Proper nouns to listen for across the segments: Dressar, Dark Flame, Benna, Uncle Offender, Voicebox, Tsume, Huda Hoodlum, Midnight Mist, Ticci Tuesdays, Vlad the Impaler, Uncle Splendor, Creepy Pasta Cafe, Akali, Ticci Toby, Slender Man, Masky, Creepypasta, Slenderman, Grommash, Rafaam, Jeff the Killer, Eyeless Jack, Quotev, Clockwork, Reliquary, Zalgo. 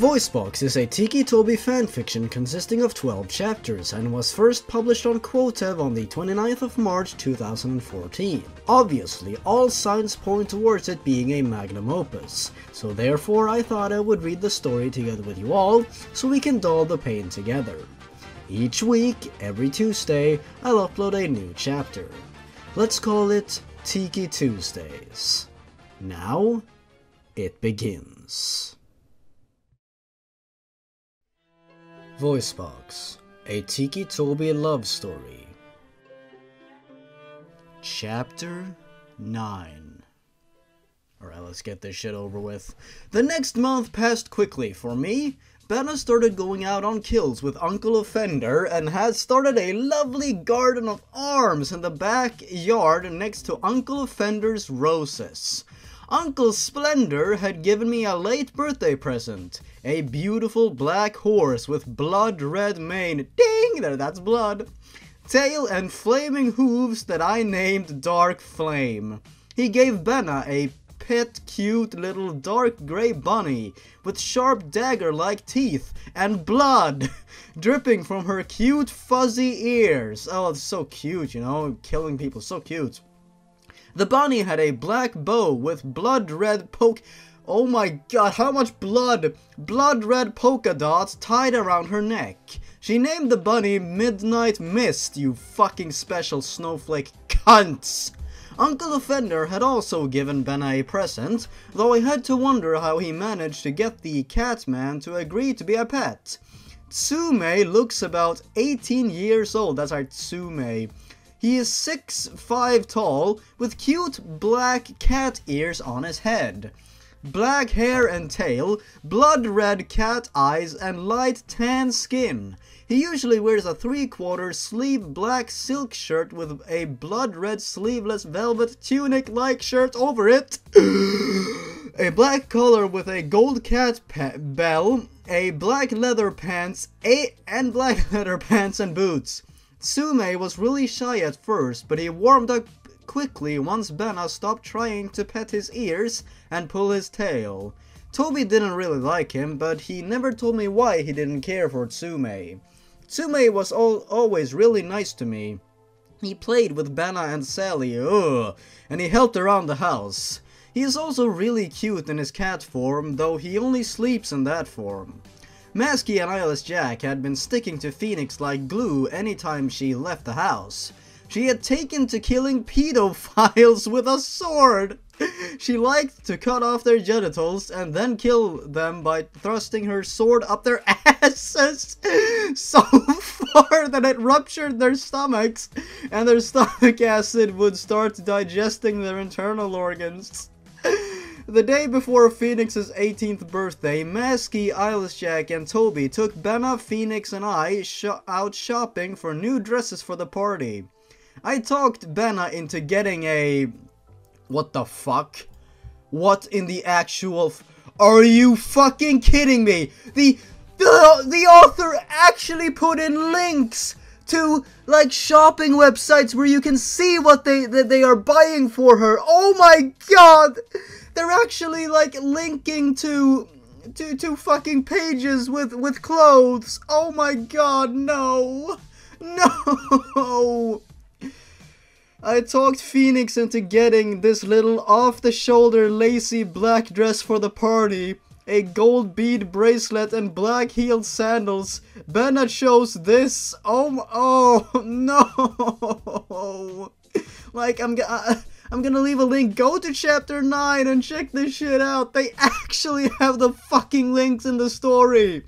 Voicebox is a Ticci Toby fanfiction consisting of 12 chapters and was first published on Quotev on the 29th of March 2014. Obviously, all signs point towards it being a magnum opus, so therefore I thought I would read the story together with you all, so we can dull the pain together. Each week, every Tuesday, I'll upload a new chapter. Let's call it Ticci Tuesdays. Now, it begins. Voicebox, a Ticci Toby love story. Chapter 9. Alright, let's get this shit over with. The next month passed quickly for me. Benna started going out on kills with Uncle Offender and has started a lovely garden of arms in the backyard next to Uncle Offender's roses. Uncle Splendor had given me a late birthday present, a beautiful black horse with blood-red mane, ding, that's blood, tail and flaming hooves that I named Dark Flame. He gave Benna a pet cute little dark grey bunny with sharp dagger-like teeth and blood dripping from her cute fuzzy ears. Oh, it's so cute, you know, killing people, so cute. The bunny had a black bow with blood-red oh my god, how much blood! Blood-red polka dots tied around her neck. She named the bunny Midnight Mist, you fucking special snowflake cunts! Uncle Offender had also given Benna a present, though I had to wonder how he managed to get the Catman to agree to be a pet. Tsume looks about 18 years old, that's our Tsume. He is 6'5" tall, with cute black cat ears on his head, black hair and tail, blood-red cat eyes, and light tan skin. He usually wears a three-quarter sleeve black silk shirt with a blood-red sleeveless velvet tunic-like shirt over it, a black collar with a gold cat bell, a black leather pants and boots. Tsume was really shy at first, but he warmed up quickly once Benna stopped trying to pet his ears and pull his tail. Toby didn't really like him, but he never told me why he didn't care for Tsume. Tsume was always really nice to me. He played with Benna and Sally, and he helped around the house. He is also really cute in his cat form, though he only sleeps in that form. Masky and Eyeless Jack had been sticking to Phoenix like glue anytime she left the house. She had taken to killing pedophiles with a sword! She liked to cut off their genitals and then kill them by thrusting her sword up their asses so far that it ruptured their stomachs and their stomach acid would start digesting their internal organs. The day before Phoenix's 18th birthday, Masky, Eyeless Jack, and Toby took Benna, Phoenix, and I out shopping for new dresses for the party. I talked Benna into getting a... What the fuck? What in the actual Are you fucking kidding me? The author actually put in links to, like, shopping websites where you can see what they are buying for her. Oh my god! They're actually, like, linking to fucking pages with clothes. Oh my god, no. No. I talked Phoenix into getting this little off-the-shoulder lacy black dress for the party, a gold bead bracelet and black-heeled sandals. Benna chose this. Oh no. Like, I'm gonna leave a link. Go to chapter 9 and check this shit out. They actually have the fucking links in the story.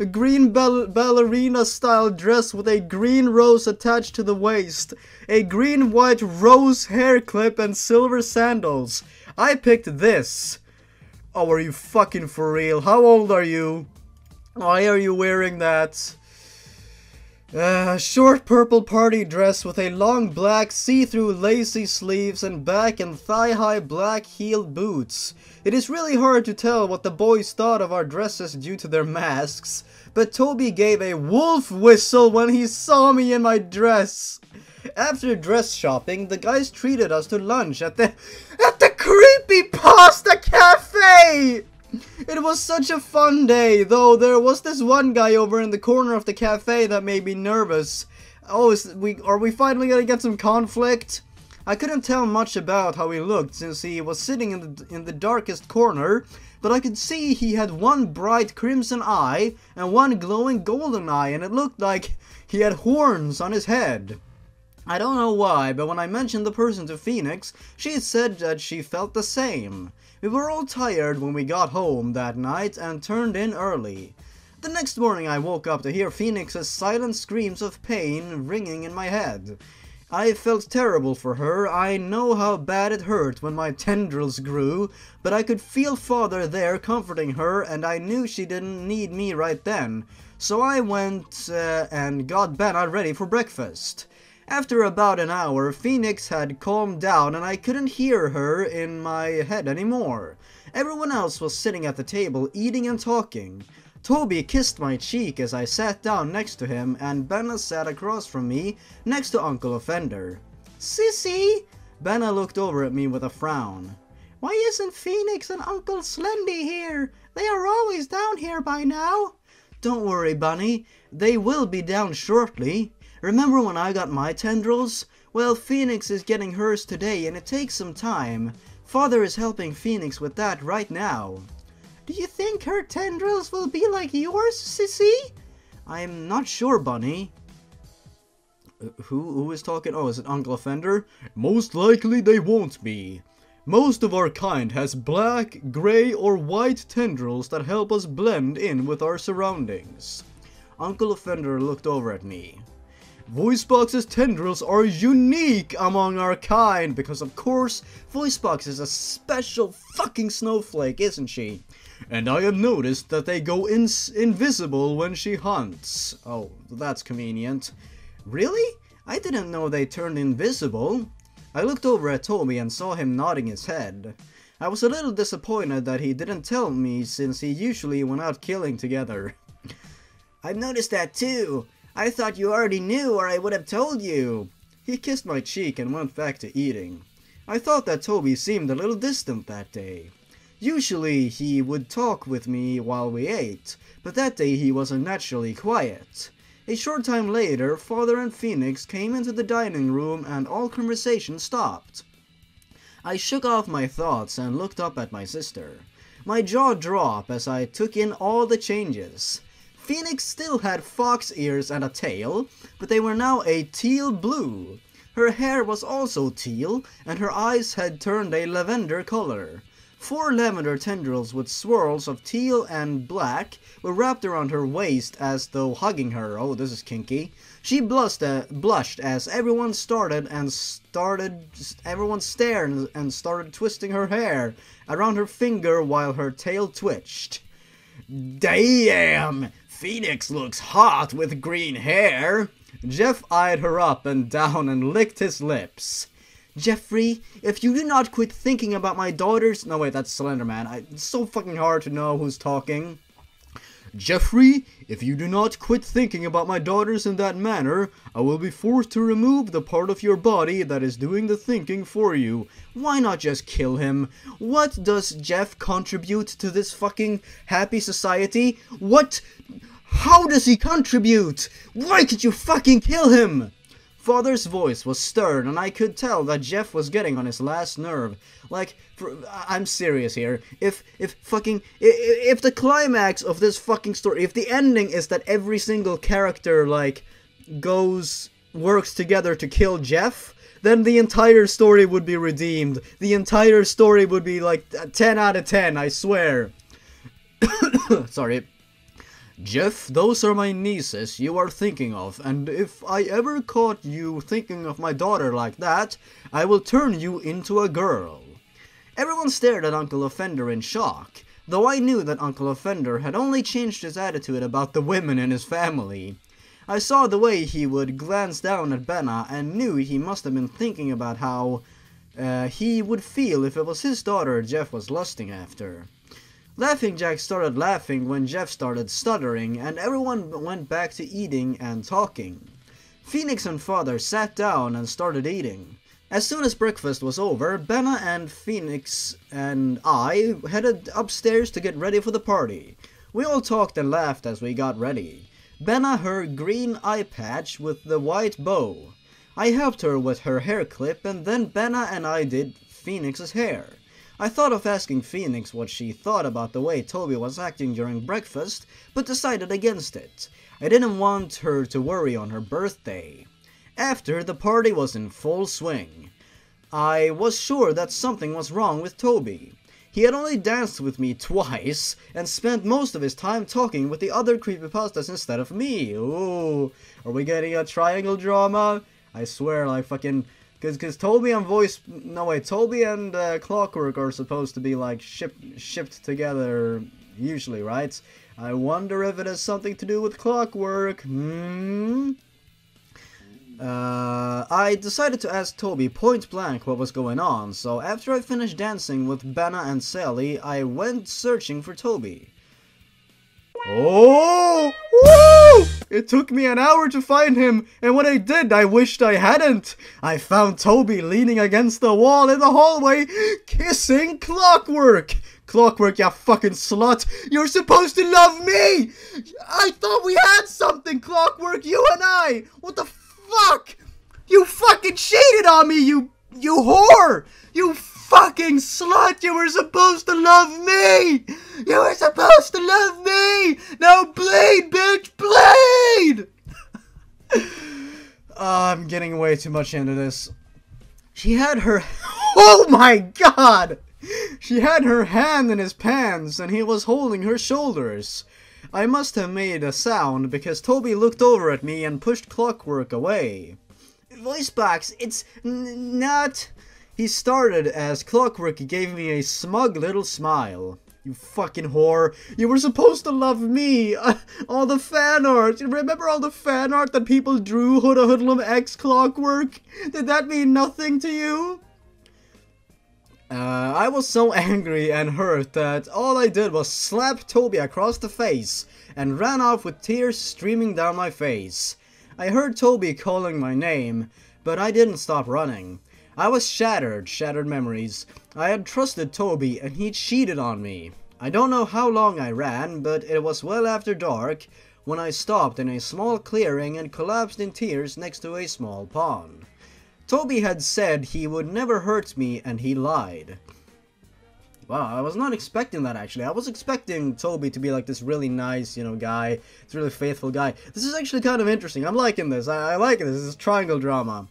A green ballerina-style dress with a green rose attached to the waist. A green-white rose hair clip and silver sandals. I picked this. Oh, are you fucking for real? How old are you? Why are you wearing that? A short purple party dress with a long black see-through lacy sleeves and back and thigh-high black heeled boots. It is really hard to tell what the boys thought of our dresses due to their masks, but Toby gave a wolf whistle when he saw me in my dress. After dress shopping, the guys treated us to lunch at the Creepy Pasta Cafe! It was such a fun day, though there was this one guy over in the corner of the cafe that made me nervous. Oh, are we finally gonna get some conflict? I couldn't tell much about how he looked since he was sitting in the darkest corner, but I could see he had one bright crimson eye and one glowing golden eye, and it looked like he had horns on his head. I don't know why, but when I mentioned the person to Phoenix, she said that she felt the same. We were all tired when we got home that night and turned in early. The next morning I woke up to hear Phoenix's silent screams of pain ringing in my head. I felt terrible for her. I know how bad it hurt when my tendrils grew, but I could feel Father there comforting her, and I knew she didn't need me right then. So I went and got Benna ready for breakfast. After about an hour, Phoenix had calmed down and I couldn't hear her in my head anymore. Everyone else was sitting at the table eating and talking. Toby kissed my cheek as I sat down next to him, and Benna sat across from me next to Uncle Offender. Sissy! Benna looked over at me with a frown. Why isn't Phoenix and Uncle Slendy here? They are always down here by now. Don't worry, Bunny. They will be down shortly. Remember when I got my tendrils? Well, Phoenix is getting hers today and it takes some time. Father is helping Phoenix with that right now. Do you think her tendrils will be like yours, Sissy? I'm not sure, Bunny. Who is talking? Oh, is it Uncle Offender? Most likely they won't be. Most of our kind has black, gray, or white tendrils that help us blend in with our surroundings. Uncle Offender looked over at me. Voicebox's tendrils are unique among our kind, because of course, Voicebox is a special fucking snowflake, isn't she? And I have noticed that they go invisible when she hunts. Oh, that's convenient. Really? I didn't know they turned invisible. I looked over at Toby and saw him nodding his head. I was a little disappointed that he didn't tell me, since he usually went out killing together. I've noticed that too. I thought you already knew or I would have told you. He kissed my cheek and went back to eating. I thought that Toby seemed a little distant that day. Usually he would talk with me while we ate, but that day he was unnaturally quiet. A short time later, Father and Phoenix came into the dining room and all conversation stopped. I shook off my thoughts and looked up at my sister. My jaw dropped as I took in all the changes. Phoenix still had fox ears and a tail, but they were now a teal blue. Her hair was also teal, and her eyes had turned a lavender color. Four lavender tendrils with swirls of teal and black were wrapped around her waist as though hugging her. Oh, this is kinky. She blushed as everyone stared and started twisting her hair around her finger while her tail twitched. Damn! Phoenix looks hot with green hair. Jeff eyed her up and down and licked his lips. Jeffrey, if you do not quit thinking about my daughters... No, wait, that's Slenderman. It's so fucking hard to know who's talking. Jeffrey, if you do not quit thinking about my daughters in that manner, I will be forced to remove the part of your body that is doing the thinking for you. Why not just kill him? What does Jeff contribute to this fucking happy society? What? How does he contribute? Why could you fucking kill him? Father's voice was stern, and I could tell that Jeff was getting on his last nerve. Like, I'm serious here. If the climax of this fucking story, if the ending is that every single character, like, works together to kill Jeff, then the entire story would be redeemed. The entire story would be, like, 10 out of 10, I swear. Sorry. Jeff, those are my nieces you are thinking of, and if I ever caught you thinking of my daughter like that, I will turn you into a girl. Everyone stared at Uncle Offender in shock, though I knew that Uncle Offender had only changed his attitude about the women in his family. I saw the way he would glance down at Benna and knew he must have been thinking about how he would feel if it was his daughter Jeff was lusting after. Laughing Jack started laughing when Jeff started stuttering, and everyone went back to eating and talking. Phoenix and Father sat down and started eating. As soon as breakfast was over, Benna and Phoenix and I headed upstairs to get ready for the party. We all talked and laughed as we got ready. Benna, her green eye patch with the white bow. I helped her with her hair clip, and then Benna and I did Phoenix's hair. I thought of asking Phoenix what she thought about the way Toby was acting during breakfast, but decided against it. I didn't want her to worry on her birthday. After, the party was in full swing. I was sure that something was wrong with Toby. He had only danced with me twice, and spent most of his time talking with the other creepypastas instead of me. Ooh, are we getting a triangle drama? I swear, like fucking... Cause Toby and Toby and Clockwork are supposed to be like shipped together usually, right? I wonder if it has something to do with Clockwork. I decided to ask Toby point blank what was going on, so after I finished dancing with Benna and Sally, I went searching for Toby. Oh! Woo! It took me an hour to find him, and when I did, I wished I hadn't. I found Toby leaning against the wall in the hallway, kissing Clockwork! Clockwork, you fucking slut! You're supposed to love me! I thought we had something, Clockwork, you and I! What the fuck! You fucking cheated on me, you whore! You fucking slut! You were supposed to love me! You were supposed to love me! Now bleed, bitch, bleed! I'm getting way too much into this. She had her... Oh my god! She had her hand in his pants and he was holding her shoulders. I must have made a sound because Toby looked over at me and pushed Clockwork away. Voicebox, it's not... He started as Clockwork gave me a smug little smile. You fucking whore. You were supposed to love me. All the fan art. Remember all the fan art that people drew? Huda Hoodlum X Clockwork? Did that mean nothing to you? I was so angry and hurt that all I did was slap Toby across the face and ran off with tears streaming down my face. I heard Toby calling my name, but I didn't stop running. I was shattered memories. I had trusted Toby and he cheated on me. I don't know how long I ran, but it was well after dark when I stopped in a small clearing and collapsed in tears next to a small pond. Toby had said he would never hurt me, and he lied. Wow, I was not expecting that, actually. I was expecting Toby to be, like, this really nice, you know, guy. This really faithful guy. This is actually kind of interesting. I'm liking this. I like this. This is triangle drama.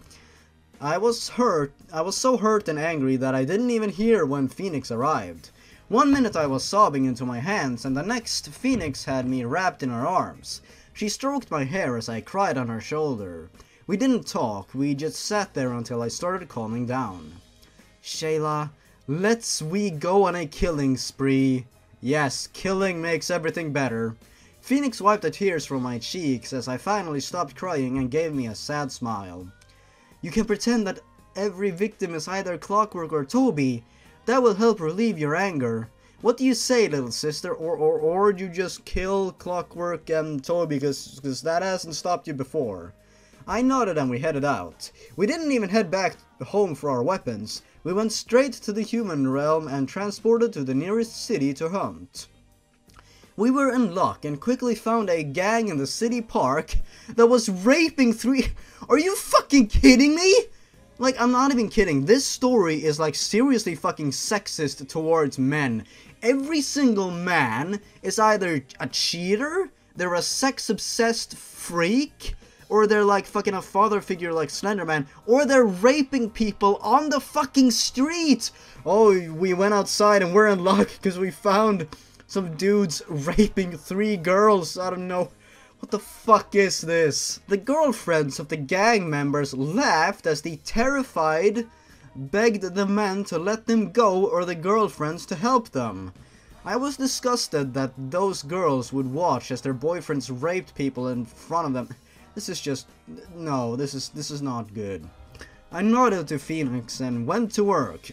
I was hurt. I was so hurt and angry that I didn't even hear when Phoenix arrived. One minute I was sobbing into my hands, and the next, Phoenix had me wrapped in her arms. She stroked my hair as I cried on her shoulder. We didn't talk, we just sat there until I started calming down. Shayla, we go on a killing spree. Yes, killing makes everything better. Phoenix wiped the tears from my cheeks as I finally stopped crying and gave me a sad smile. You can pretend that every victim is either Clockwork or Toby. That will help relieve your anger. What do you say, little sister? Or you just kill Clockwork and Toby because that hasn't stopped you before. I nodded and we headed out. We didn't even head back home for our weapons. We went straight to the human realm and transported to the nearest city to hunt. We were in luck and quickly found a gang in the city park that was raping three... Are you fucking kidding me? Like, I'm not even kidding. This story is, like, seriously fucking sexist towards men. Every single man is either a cheater, they're a sex-obsessed freak, or they're like fucking a father figure like Slenderman, or they're raping people on the fucking street! Oh, we went outside and we're in luck because we found some dudes raping three girls. I don't know. What the fuck is this? The girlfriends of the gang members laughed as the terrified begged the men to let them go or the girlfriends to help them. I was disgusted that those girls would watch as their boyfriends raped people in front of them. This is just... no, this is not good. I nodded to Phoenix and went to work.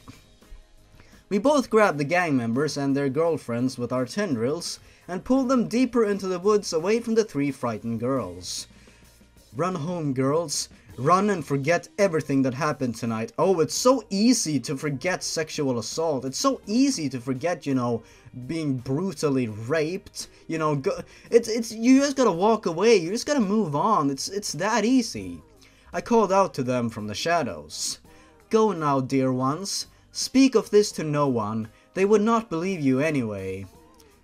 We both grabbed the gang members and their girlfriends with our tendrils and pulled them deeper into the woods away from the three frightened girls. Run home, girls. Run and forget everything that happened tonight. Oh, it's so easy to forget sexual assault. It's so easy to forget, you know, being brutally raped. You know, you just gotta walk away. You just gotta move on. It's that easy. I called out to them from the shadows. Go now, dear ones. Speak of this to no one. They would not believe you anyway.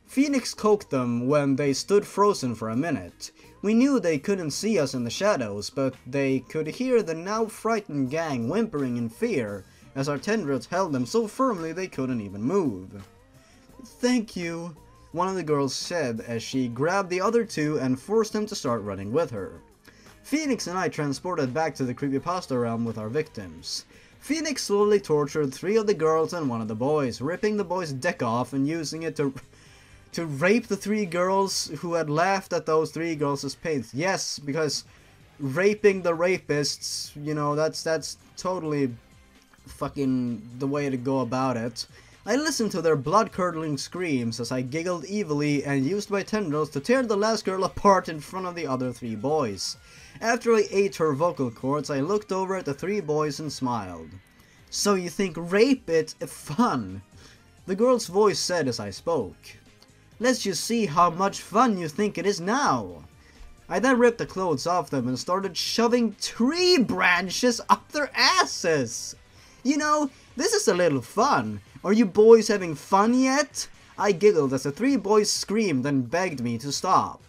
Phoenix coked them when they stood frozen for a minute. We knew they couldn't see us in the shadows, but they could hear the now frightened gang whimpering in fear, as our tendrils held them so firmly they couldn't even move. "Thank you," one of the girls said as she grabbed the other two and forced them to start running with her. Phoenix and I transported back to the creepypasta realm with our victims. Phoenix slowly tortured three of the girls and one of the boys, ripping the boy's dick off and using it to rape the three girls who had laughed at those three girls' pains. Yes, because raping the rapists, you know, that's totally fucking the way to go about it. I listened to their blood-curdling screams as I giggled evilly and used my tendrils to tear the last girl apart in front of the other three boys. After I ate her vocal cords, I looked over at the three boys and smiled. "So you think rape it fun?" the girl's voice said as I spoke. "Let's just see how much fun you think it is now." I then ripped the clothes off them and started shoving tree branches up their asses. You know, this is a little fun. Are you boys having fun yet? I giggled as the three boys screamed and begged me to stop.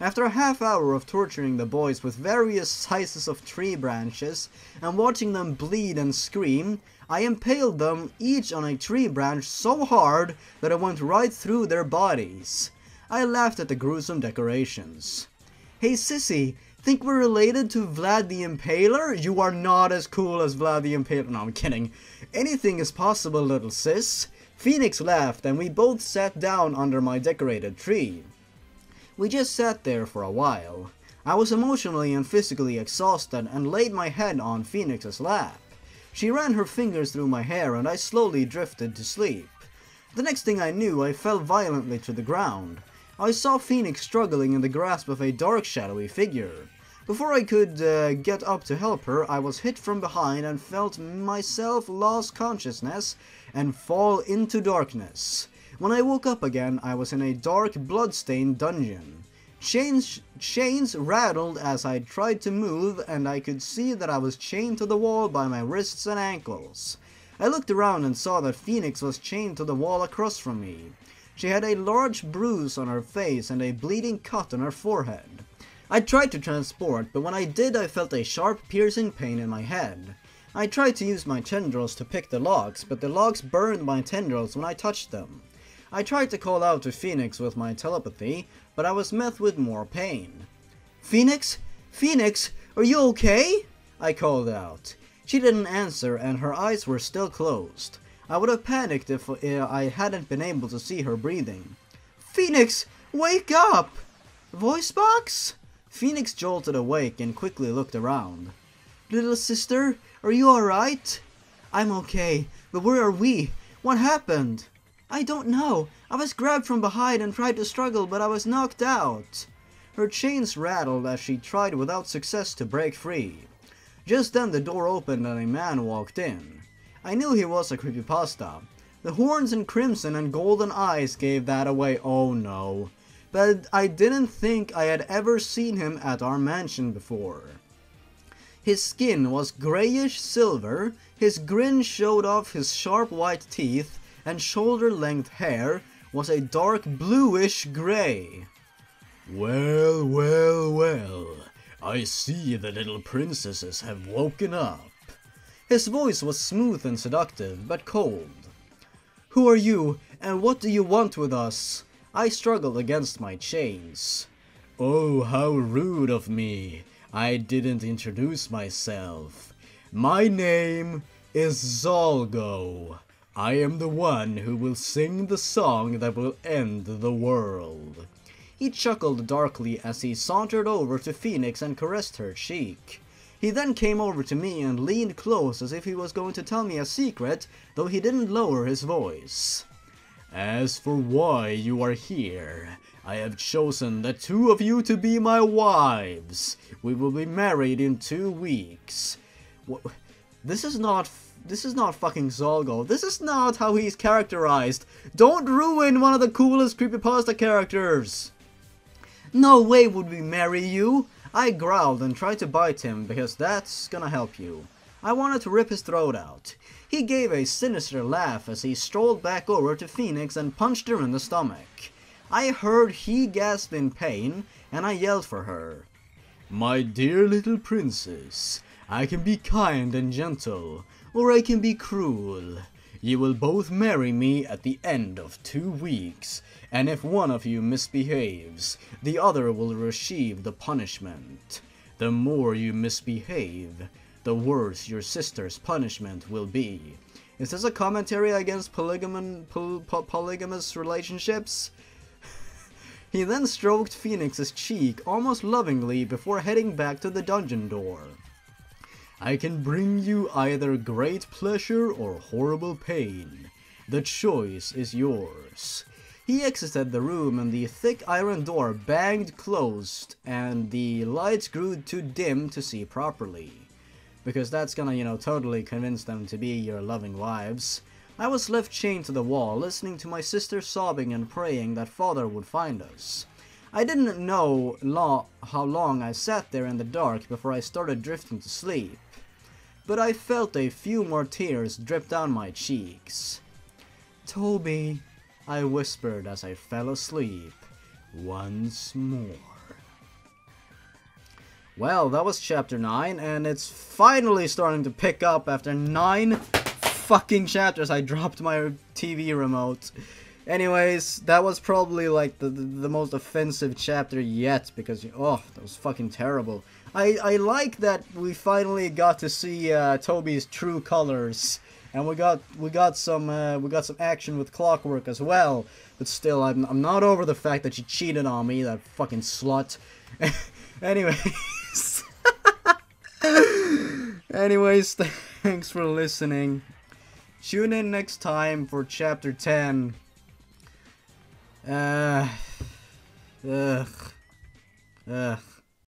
After a half hour of torturing the boys with various sizes of tree branches and watching them bleed and scream, I impaled them each on a tree branch so hard that it went right through their bodies. I laughed at the gruesome decorations. "Hey sissy, think we're related to Vlad the Impaler? You are not as cool as Vlad the Impaler." No, I'm kidding. "Anything is possible, little sis." Phoenix laughed and we both sat down under my decorated tree. We just sat there for a while. I was emotionally and physically exhausted and laid my head on Phoenix's lap. She ran her fingers through my hair and I slowly drifted to sleep. The next thing I knew, I fell violently to the ground. I saw Phoenix struggling in the grasp of a dark, shadowy figure. Before I could get up to help her, I was hit from behind and felt myself lose consciousness and fall into darkness. When I woke up again, I was in a dark, blood-stained dungeon. Chains rattled as I tried to move, and I could see that I was chained to the wall by my wrists and ankles. I looked around and saw that Phoenix was chained to the wall across from me. She had a large bruise on her face and a bleeding cut on her forehead. I tried to transport, but when I did, I felt a sharp, piercing pain in my head. I tried to use my tendrils to pick the logs, but the logs burned my tendrils when I touched them. I tried to call out to Phoenix with my telepathy, but I was met with more pain. "Phoenix? Phoenix, are you okay?" I called out. She didn't answer and her eyes were still closed. I would have panicked if I hadn't been able to see her breathing. "Phoenix, wake up! Voicebox?" Phoenix jolted awake and quickly looked around. "Little sister, are you alright?" "I'm okay, but where are we? What happened?" "I don't know. I was grabbed from behind and tried to struggle, but I was knocked out." Her chains rattled as she tried without success to break free. Just then the door opened and a man walked in. I knew he was a creepypasta. The horns and crimson and golden eyes gave that away. Oh no. But I didn't think I had ever seen him at our mansion before. His skin was grayish silver, his grin showed off his sharp white teeth, and shoulder-length hair was a dark bluish-gray. "Well, well, well, I see the little princesses have woken up." His voice was smooth and seductive, but cold. "Who are you, and what do you want with us?" I struggled against my chains. "Oh, how rude of me. I didn't introduce myself. My name is Zalgo. I am the one who will sing the song that will end the world." He chuckled darkly as he sauntered over to Phoenix and caressed her cheek. He then came over to me and leaned close as if he was going to tell me a secret, though he didn't lower his voice. As for why you are here, I have chosen the two of you to be my wives. We will be married in 2 weeks. What? This is not fucking Zalgo. This is not how he's characterized. Don't ruin one of the coolest Creepypasta characters. No way would we marry you. I growled and tried to bite him because that's gonna help you. I wanted to rip his throat out. He gave a sinister laugh as he strolled back over to Phoenix and punched her in the stomach. I heard he gasped in pain, and I yelled for her. My dear little princess, I can be kind and gentle, or I can be cruel. You will both marry me at the end of 2 weeks, and if one of you misbehaves, the other will receive the punishment. The more you misbehave, the worse your sister's punishment will be. Is this a commentary against polygamous relationships? He then stroked Phoenix's cheek almost lovingly before heading back to the dungeon door. I can bring you either great pleasure or horrible pain. The choice is yours. He exited the room and the thick iron door banged closed and the lights grew too dim to see properly. Because that's gonna, you know, totally convince them to be your loving wives. I was left chained to the wall, listening to my sister sobbing and praying that father would find us. I didn't know how long I sat there in the dark before I started drifting to sleep, but I felt a few more tears drip down my cheeks. Toby, I whispered as I fell asleep once more. Well, that was chapter 9, and it's finally starting to pick up after 9 fucking chapters. I dropped my TV remote. Anyways, that was probably like the most offensive chapter yet, because, oh, that was fucking terrible. I like that we finally got to see Toby's true colors, and we got some action with Clockwork as well. But still, I'm not over the fact that she cheated on me, that fucking slut. Anyway. Anyways, thanks for listening. Tune in next time for chapter 10.